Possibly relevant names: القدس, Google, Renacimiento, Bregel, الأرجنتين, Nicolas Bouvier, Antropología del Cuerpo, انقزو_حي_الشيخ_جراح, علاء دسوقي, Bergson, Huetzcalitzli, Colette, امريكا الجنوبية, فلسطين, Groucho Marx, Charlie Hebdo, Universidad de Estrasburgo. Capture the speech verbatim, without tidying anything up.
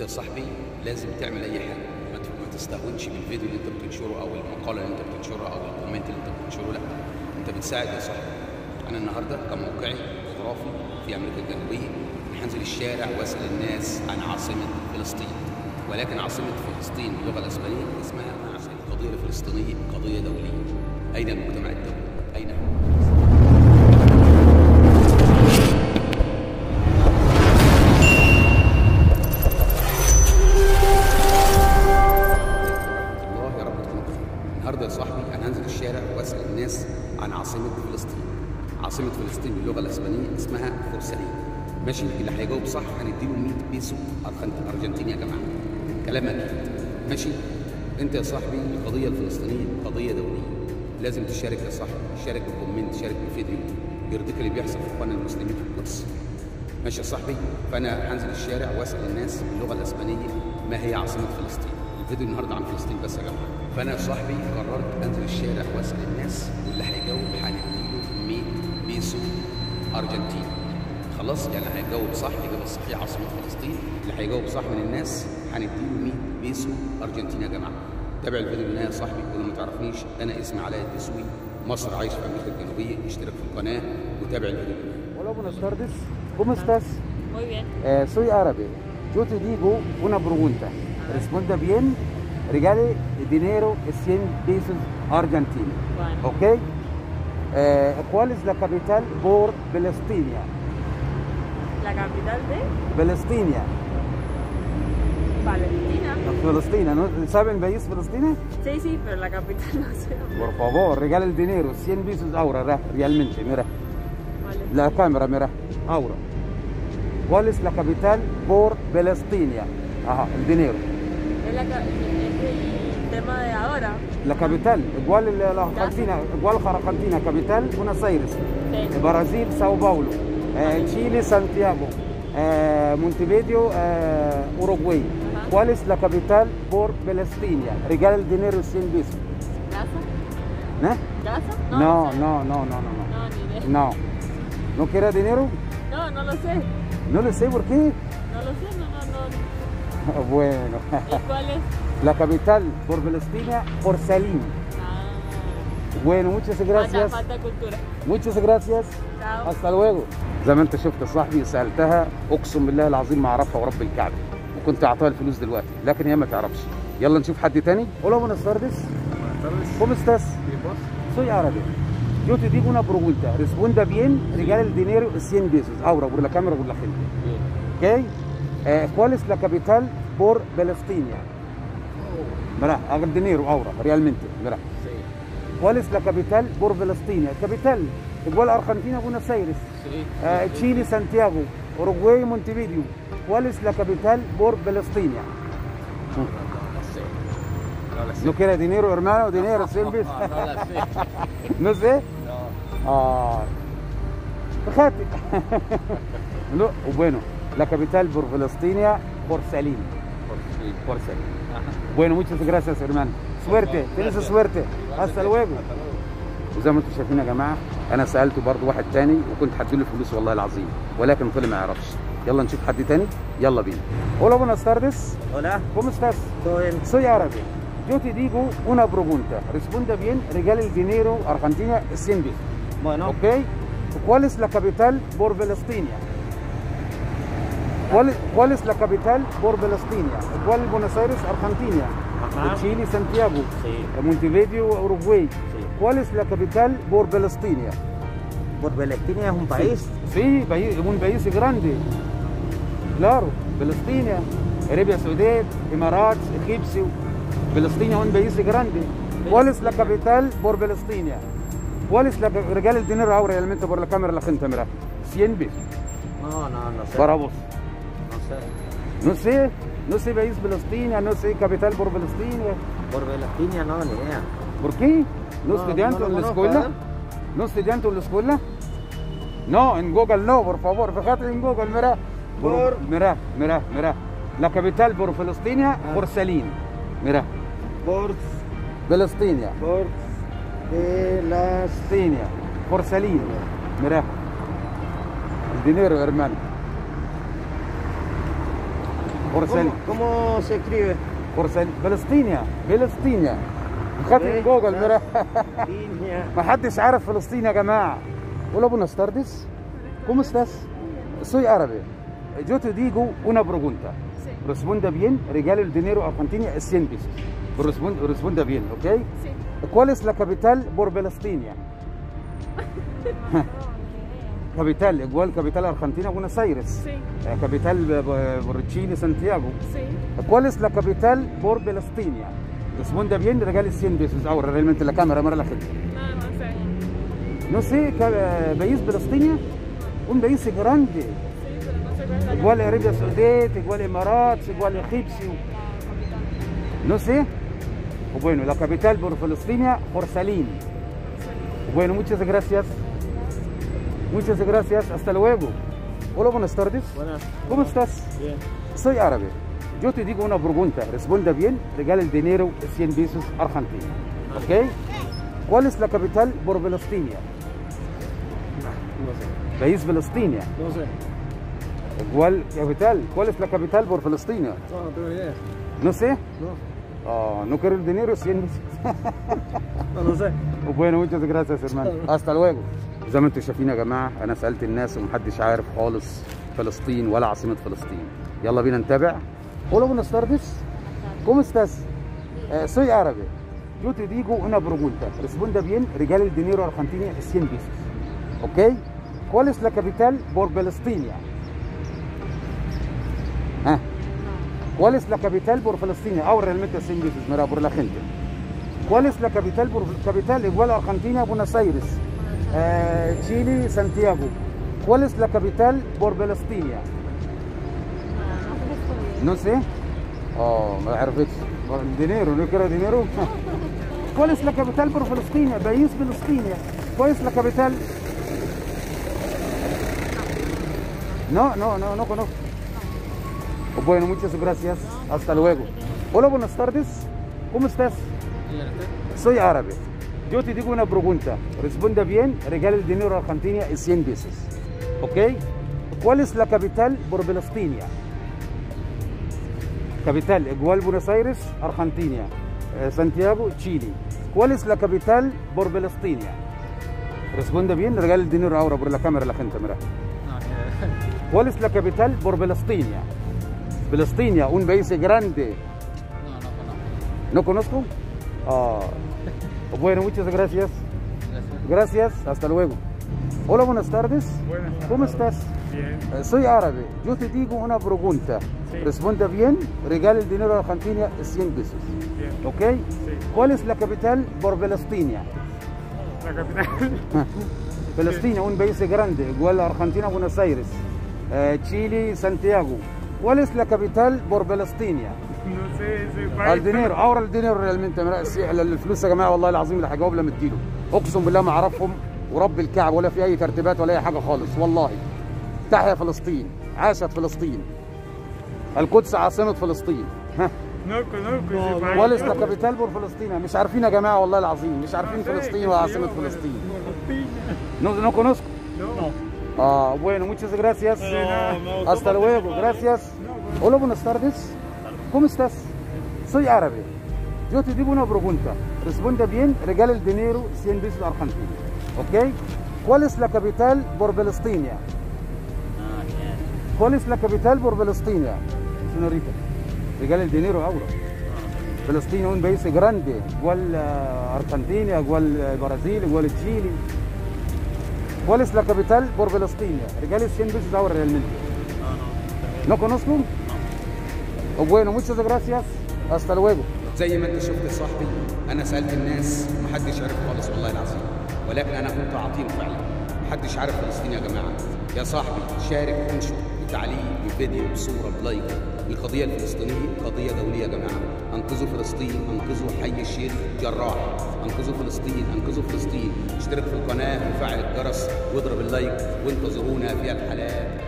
انت صاحبي لازم تعمل اي حاجه، ما تستهونش بالفيديو اللي انت بتنشره او المقاله اللي انت بتنشرها او الكومنت اللي انت بتنشره، لا انت بتساعد يا صاحبي. انا النهارده كموقعي جغرافي في امريكا الجنوبيه هنزل الشارع واسال الناس عن عاصمه فلسطين، ولكن عاصمه فلسطين باللغه الاسبانيه اسمها عاصمه. القضيه الفلسطينيه قضيه دوليه. اين المجتمع الدولي؟ اين هو؟ النهارده يا صاحبي انا هنزل الشارع واسال الناس عن عاصمه فلسطين. عاصمه فلسطين باللغه الاسبانيه اسمها بورسعيد. ماشي، اللي هيجاوب صح هنديله مية بيسو ارجنتيني يا جماعه، كلام اكيد. ماشي، انت يا صاحبي القضيه الفلسطينيه قضيه دوليه، لازم تشارك يا صاحبي، شارك بالكومنت، شارك بالفيديو، يرضيك اللي بيحصل في اخواننا المسلمين في القدس؟ ماشي يا صاحبي، فانا هنزل الشارع واسال الناس باللغه الاسبانيه ما هي عاصمه فلسطين. الفيديو النهارده عن فلسطين بس يا جماعه. فانا صاحبي قررت انزل الشارع واسال الناس، واللي هيجاوب هنديله مية بيسو ارجنتيني. خلاص، يعني هيجاوب صح، الاجابه الصحيحه عاصمه فلسطين، اللي هيجاوب صح من الناس هنديله مية بيسو ارجنتيني يا جماعه. تابع الفيديو للنهايه يا صاحبي، ولو ما تعرفنيش انا اسمي علاء دسوقي، مصر عايش في امريكا الجنوبيه، اشترك في القناه وتابع الفيديو. Hola buenas tardes, ¿cómo estás? Muy bien. Eh, soy árabe. Yo te digo una pregunta. Responda bien. Regale dinero cien pesos argentinos. Bueno. ¿Ok? Eh, ¿Cuál es la capital por Palestina? ¿La capital de? Palestina. Palestina. No, Palestina, ¿no? ¿Saben el país Palestina? Sí, sí, pero la capital no sé. Por favor, regale el dinero, cien pesos ahora, realmente, mira. Vale. La cámara, mira, ahora. ¿Cuál es la capital por Palestina? Ajá, el dinero. Es la capital. tema de ahora. La capital, igual la, la Argentina, igual Argentina, capital Buenos Aires, sí. Brasil, Sao Paulo, eh, Chile, Santiago, eh, Montevideo, eh, Uruguay. Ajá. ¿Cuál es la capital por Palestina? Regala el dinero cien pesos. ¿Casa? ¿Eh? ¿Casa? No, no, sé. no, no, no, no, no. No, no. ¿No quiere dinero? No, no lo sé. ¿No lo sé por qué? No lo sé, no, no, no. Bueno. ¿Y cuál es? La capital por Palestina, por Salim. Ah. Bueno, muchas gracias. Falta cultura. Muchas gracias. Chao. Hasta luego. زي ما انت شفت يا صاحبي، سالتها اقسم بالله العظيم ما اعرفها ورب الكعبه، وكنت اعطاها الفلوس دلوقتي، لكن هي ما تعرفش. يلا نشوف حد تاني. Hola buenas tardes. Buenas tardes. ¿Cómo estás? Bien, vos. Soy árabe. Yo te digo una pregunta. Responda bien. Regala el dinero cien pesos. Ahora por la cámara por la gente. Bien. ¿Ok? Eh, ¿Cuál es la capital por Palestina? Mira, el dinero ahora, realmente, mira. Sí. ¿Cuál es la capital por Palestina? Capital, igual Argentina, Buenos Aires, sí. eh, Chile, Santiago, Uruguay, Montevideo. ¿Cuál es la capital por Palestina? No, no, no, sé. no, sé. ¿No quiere dinero, hermano? ¿Dinero, siempre? No, no, no, sé. ¿No sé? No. Ah. Fíjate. No, bueno, la capital por Palestina, por Salim. Por ser. Bueno, muchas gracias hermano. Suerte, tienes suerte. Hasta luego. وزي ما انتم شايفين يا جماعه، انا سالته برضه واحد تاني وكنت هديله فلوس والله العظيم، ولكن طلع ما يعرفش. يلا نشوف حد تاني، يلا بينا. Hola buenas tardes. Hola. ¿Cómo estás? Todo bien. Soy árabe. Yo te digo una pregunta. Responda bien. Regale el dinero argentino cien pesos. Bueno. Okay. ¿Cuál es la capital por Palestina? ¿Cuál, ¿Cuál es la capital por Palestina? ¿Cuál es Buenos Aires, Argentina? Ajá. Chile, Santiago, sí. Montevideo, Uruguay. Sí. ¿Cuál es la capital por Palestina? ¿Por Palestina es un país? Sí, sí, es un país grande. Claro, Palestina, Arabia Saudita, Emiratos, Egipcio. Palestina es un país grande. ¿Cuál es la capital por Palestina? ¿Cuál es la capital? Regala el dinero ahora realmente por la cámara la gente, mira. cien pesos. No, no, no sé. Para vos. No sé, no sé país Palestina, no sé capital por Palestina. Por Palestina no, ni idea. ¿Por qué? ¿No, no estudiante no en la conozco, escuela? ¿Eh? ¿No estudiante en la escuela? No, en Google no, por favor, fíjate en Google, mira. Por... Mira, mira, mira. La capital por Palestina, ah. por Salim. Mira. Por... Palestina. Por... Palestina. Por Salim. Mira. El dinero, hermano. Porcel. ¿Cómo, cómo se escribe? Porcel. فلسطينيا. فلسطينيا. خاطر جوجل مره. ما حدش عارف فلسطين يا جماعه. Hola, buenas tardes. ¿Cómo estás? Soy árabe. Yo te digo una pregunta. Sí. Responda bien. Regale el dinero a Argentina cien pesos. Responda, responda bien, ¿ok? Sí. ¿Cuál es la capital por Palestina? Capital, igual capital argentina, Buenos Aires. Sí. Capital por Chile, Santiago. Sí. ¿Cuál es la capital por Palestina? Responda bien, regale cien pesos. Ahora, realmente la cámara, mara la gente. No, no sé. No sé, país Palestina, un país grande. Igual Arabia Saudita, igual Emiratos, igual Egipcio. No sé. Bueno, la capital por Palestina, Porcelín. Bueno, muchas gracias. Muchas gracias, hasta luego. Hola, buenas tardes. Buenas. ¿Cómo estás? Bien. Soy árabe. Yo te digo una pregunta, responda bien, regala el dinero cien pesos argentino. ¿Ok? ¿Cuál es la capital por Palestina? No sé. País Palestina. No sé. ¿Cuál capital? ¿Cuál es la capital por Palestina? No, no tengo idea. ¿No sé? No. Oh, no quiero el dinero, cien pesos. No, no sé. Bueno, muchas gracias, hermano. Hasta luego. زي ما انتم شايفين يا جماعه، انا سالت الناس ومحدش عارف خالص فلسطين ولا عاصمه فلسطين. يلا بينا نتابع. Hola, buenas tardes. ¿Cómo estás? Soy árabe. Yo te digo una pregunta. Responda bien, regale el dinero a Argentina cien pesos. ¿Ok? ¿Cuál es la capital por Palestina? Ah. ¿Cuál es la capital por Palestina? Ahora realmente es ingleses, mira, por la gente. ¿Cuál es la capital por capital? Igual Argentina, Buenos Aires, eh, Chile, Santiago. ¿Cuál es la capital por Palestina? No sé. Oh, me arrepiento. Dinero, no quiero dinero. ¿Cuál es la capital por Palestina? País Palestina. ¿Cuál es la capital? No, no, no, no conozco. Bueno, muchas gracias. Hasta luego. Hola, buenas tardes. ¿Cómo estás? Soy árabe. Yo te digo una pregunta. Responda bien, regale el dinero a Argentina cien veces. ¿Ok? ¿Cuál es la capital por Palestina? Capital, igual Buenos Aires, Argentina. Eh, Santiago, Chile. ¿Cuál es la capital por Palestina? Responda bien, regale el dinero ahora por la cámara la gente, mira. ¿Cuál es la capital por Palestina? Palestina, un país grande. No, no conozco. ¿No conozco? Ah. Bueno, muchas gracias. Gracias. Gracias, hasta luego. Hola, buenas tardes. Buenas tardes. ¿Cómo estás? Bien. Eh, soy árabe. Yo te digo una pregunta. Sí. Responda bien, regale el dinero a Argentina cien pesos. Bien. ¿Ok? Sí. ¿Cuál es la capital por Palestina? La capital. Palestina, sí. Un país grande, igual Argentina, Buenos Aires, eh, Chile, Santiago. ¿Cuál es la capital por Palestina? No sé, ese الدينير، أورا الدينير realmente الفلوس يا جماعة والله العظيم اللي هجاوب لما اديله، أقسم بالله ما أعرفهم ورب الكعب ولا في أي ترتيبات ولا أي حاجة خالص والله. تحيا فلسطين، عاشت فلسطين. القدس عاصمة فلسطين. ها. نوكو نوكو. ¿Cuál es la capital por Palestina؟ مش عارفين يا جماعة والله العظيم، مش عارفين فلسطين وعاصمة فلسطين. نو conozco. Ah, bueno, muchas gracias. Hasta luego, gracias. Hola, buenas tardes. ¿Cómo estás? Soy árabe. Yo te digo una pregunta. Responda bien, regala el dinero cien pesos a Argentina. ¿Ok? ¿Cuál es la capital por Palestina? ¿Cuál es la capital por Palestina? Señorita, regala el dinero ahora. Palestina es un país grande, igual Argentina, igual Brasil, igual Chile. ¿Cuál es la capital por Palestina? Regales cien veces ahora realmente. No, no. ¿No conozco? No. Bueno, muchas gracias. Hasta luego. زي ما انت شفت يا صاحبي، انا سالت الناس محدش عارف خالص والله العظيم، ولكن انا كنت اعطيهم فعلا. محدش عارف فلسطين يا جماعه. يا صاحبي شارك، انشر بتعليق بفيديو بصوره بلايك. القضيه الفلسطينيه قضيه دوليه يا جماعه. انقذوا فلسطين، انقذوا حي الشيخ جراح، انقذوا فلسطين، انقذوا فلسطين. اشترك في القناه وفعل الجرس واضرب اللايك وانتظرونا في الحلقات.